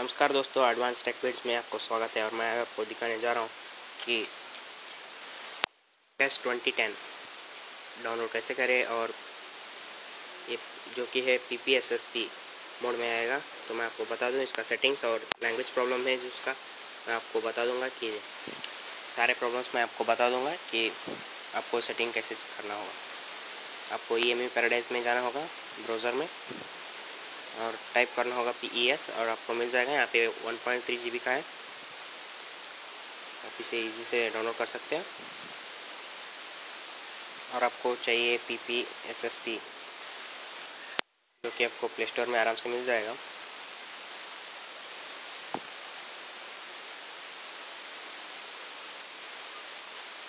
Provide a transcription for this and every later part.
नमस्कार दोस्तों, एडवांस टेकविट्स में आपको स्वागत है और मैं आपको दिखाने जा रहा हूँ कि PES 2010 डाउनलोड कैसे करें। और ये जो कि है PPSSP मोड में आएगा, तो मैं आपको बता दूँ इसका सेटिंग्स और लैंग्वेज प्रॉब्लम है जिसका मैं आपको बता दूँगा कि सारे प्रॉब्लम्स मैं आपको बता दूँगा कि आपको सेटिंग कैसे करना होगा। आपको EMU पैराडाइज में जाना होगा ब्राउज़र में और टाइप करना होगा PES और आपको मिल जाएगा। यहाँ पे 1.3 GB का है, आप इसे इजी से डाउनलोड कर सकते हैं। और आपको चाहिए PPSSP जो कि आपको प्ले स्टोर में आराम से मिल जाएगा।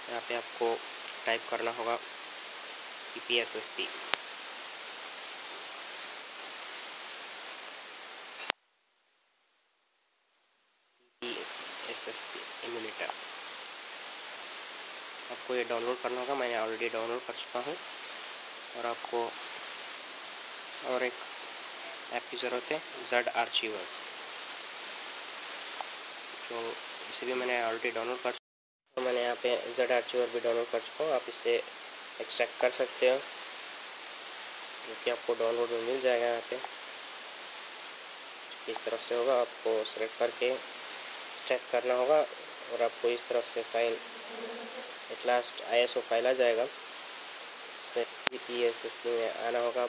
यहाँ पे आपको टाइप करना होगा PPSSP। आपको ये डाउनलोड करना होगा, मैं ऑलरेडी डाउनलोड कर चुका हूँ। और आपको और एक ऐप की ज़रूरत है, Z Archiver, तो इसे भी मैंने ऑलरेडी डाउनलोड कर चुका हूँ। मैंने यहाँ पे Z Archiver भी डाउनलोड कर चुका हूँ। आप इसे एक्सट्रैक्ट कर सकते हो, जो कि आपको डाउनलोड में मिल जाएगा। यहाँ पे इस तरफ से होगा, आपको सेलेक्ट करके चेक करना होगा और आपको इस तरफ से file at last ISO file आ जाएगा। इसमें PPSSP में आना होगा,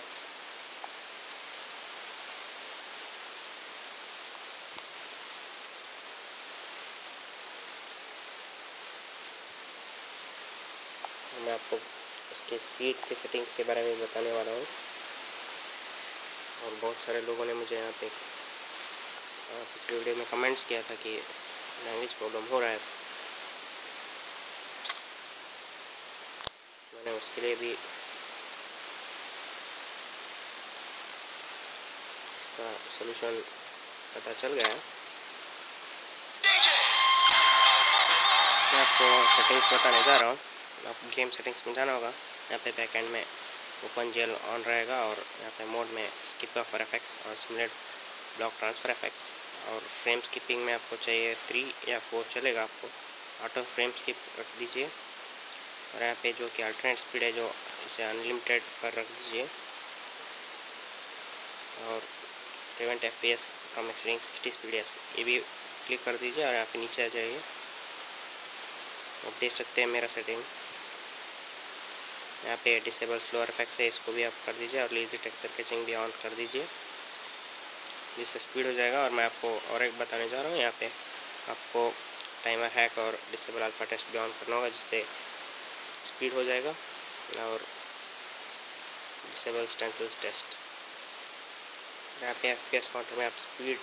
मैं आपको उसके स्पीड के सेटिंग्स के बारे में बताने वाला हूँ। और बहुत सारे लोगों ने मुझे यहाँ पे पिछले वीडियो में कमेंट्स किया था कि लैंग्वेज प्रॉब्लम हो रहा है, मैंने उसके लिए भी इसका सॉल्यूशन पता चल गया है। मैं आपको सेटिंग्स बताने जा रहा हूँ। आपको गेम सेटिंग्स में जाना होगा, यहाँ पे बैकएंड में ओपन जेल ऑन रहेगा और यहाँ पे मोड में स्किप ऑफर एफेक्ट्स और सिमुलेट ब्लॉक ट्रांसफर एफेक्ट्स। और फ्रेम स्किपिंग में आपको चाहिए 3 या 4 चलेगा, आपको ऑटो फ्रेम स्किप रख दीजिए। और यहाँ पे जो कि अल्टरनेट स्पीड है, जो इसे अनलिमिटेड पर रख दीजिए। और prevent FPS from exceeding 60 FPS ये भी क्लिक कर दीजिए। और यहाँ पे नीचे आ जाइए, आप देख सकते हैं मेरा सेटिंग। यहाँ पे डिसेबल स्लोअर इफेक्ट्स है, इसको भी आप कर दीजिए। और लेजी टेक्सचर कैचिंग भी ऑन कर दीजिए, इससे स्पीड हो जाएगा। और मैं आपको और एक बताने जा रहा हूँ, यहाँ पे आपको टाइमर हैक और डिसेबल अल्फा टेस्ट भी ऑन करना होगा, जिससे स्पीड हो जाएगा। और डिसेबल स्टेंसिल्स टेस्ट, यहाँ पे FPS काउंटर में आप स्पीड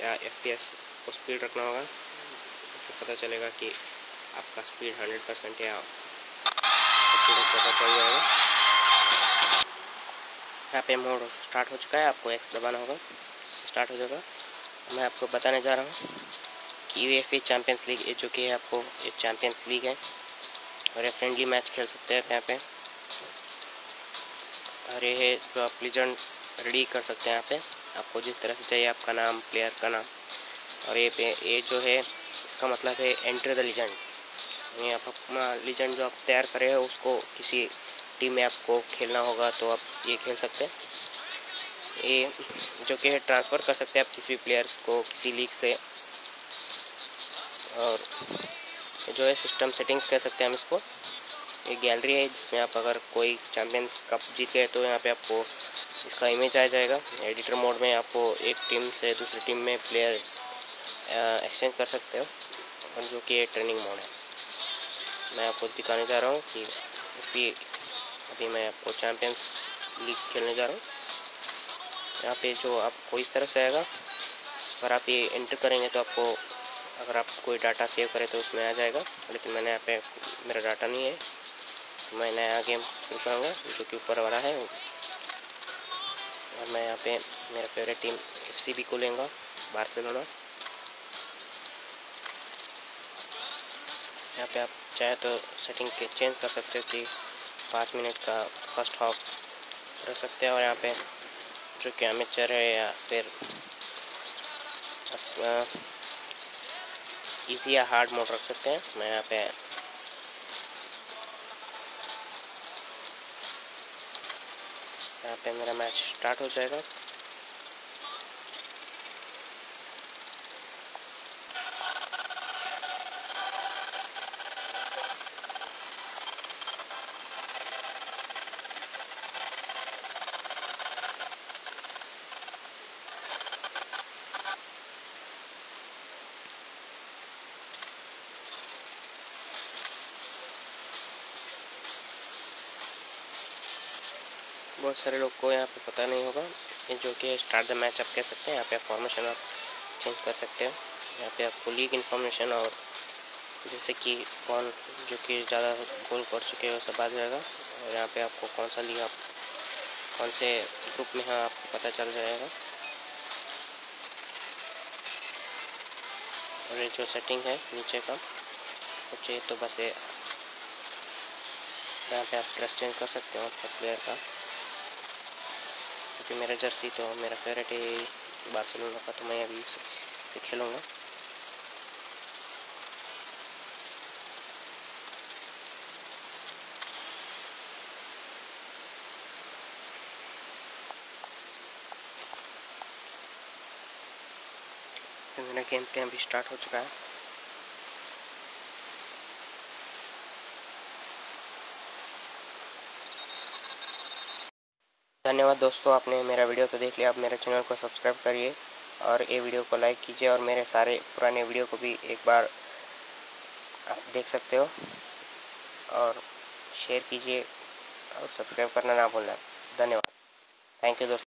या FPS को स्पीड रखना होगा, तो पता चलेगा कि आपका स्पीड 100% या पता चल जाएगा। यहाँ पे मोड स्टार्ट हो चुका है, आपको X दबाना होगा, स्टार्ट हो जाएगा। मैं आपको बताने जा रहा हूँ कि UEFA चैम्पियंस लीग, ये जो कि है आपको ये चैम्पियंस लीग है और ये फ्रेंडली मैच खेल सकते हैं यहाँ पे। और ये है तो आप लीजेंड रेडी कर सकते हैं यहाँ पे, आपको जिस तरह से चाहिए आपका नाम, प्लेयर का नाम। और ये पे ये जो है इसका मतलब है एंटर द लीजेंड, यानी आप अपना लीजेंड जो आप तैयार करे हो उसको किसी टीम में आपको खेलना होगा, तो आप ये खेल सकते हैं। ये जो कि ट्रांसफ़र कर सकते हैं आप किसी भी प्लेयर्स को किसी लीग से। और जो है सिस्टम सेटिंग्स कह सकते हैं हम इसको। ये गैलरी है जिसमें आप अगर कोई चैम्पियंस कप जीत गए तो यहाँ पे आपको इसका इमेज आ जाएगा। एडिटर मोड में आपको एक टीम से दूसरी टीम में प्लेयर एक्सचेंज कर सकते हो, और जो कि ट्रेनिंग मोड है। मैं आपको दिखाने जा रहा हूँ कि अभी मैं आपको चैम्पियंस लीग खेलने जा रहा हूँ। यहाँ पे जो आपको इस तरह से आएगा, अगर आप ये एंटर करेंगे तो आपको, अगर आप कोई डाटा सेव करें तो उसमें आ जाएगा। लेकिन मैंने यहाँ पे मेरा डाटा नहीं है, तो मैं नया गेम शुरू करूँगा जो कि ऊपर वाला है। और मैं यहाँ पे मेरा फेवरेट टीम FCB को लेंगा, बार्सिलोना। यहाँ पे आप चाहे तो सेटिंग के चेंज कर सकते हो कि 5 मिनट का फर्स्ट हाफ रख सकते हैं। और यहाँ पे जो कि अमेचर है या फिर आप इजी या हार्ड मोड रख सकते हैं। मैं यहाँ पे मेरा मैच स्टार्ट हो जाएगा। बहुत सारे लोग को यहाँ पे पता नहीं होगा जो कि स्टार्ट द मैच आप कह सकते हैं। यहाँ पे आप फॉर्मेशन आप चेंज कर सकते हैं। यहाँ पे आपको लीग इन्फॉर्मेशन और जैसे कि कौन जो कि ज़्यादा गोल कर चुके हैं वो सब आ जाएगा। और यहाँ पे आपको कौन सा लीग आप कौन से ग्रुप में हैं आपको पता चल जाएगा। और ये जो सेटिंग है नीचे का चाहिए तो बस ये यहाँ पे आप ड्रेस चेंज कर सकते हो आपका प्लेयर का। क्योंकि मेरा जर्सी तो मेरा फेवरेट है बार्सिलोना का, तो मैं अभी इसे खेलूँगा। तो मेरा गेम प्ले अभी स्टार्ट हो चुका है। धन्यवाद दोस्तों, आपने मेरा वीडियो तो देख लिया। आप मेरे चैनल को सब्सक्राइब करिए और ये वीडियो को लाइक कीजिए और मेरे सारे पुराने वीडियो को भी एक बार आप देख सकते हो। और शेयर कीजिए और सब्सक्राइब करना ना भूलना। धन्यवाद, थैंक यू दोस्तों।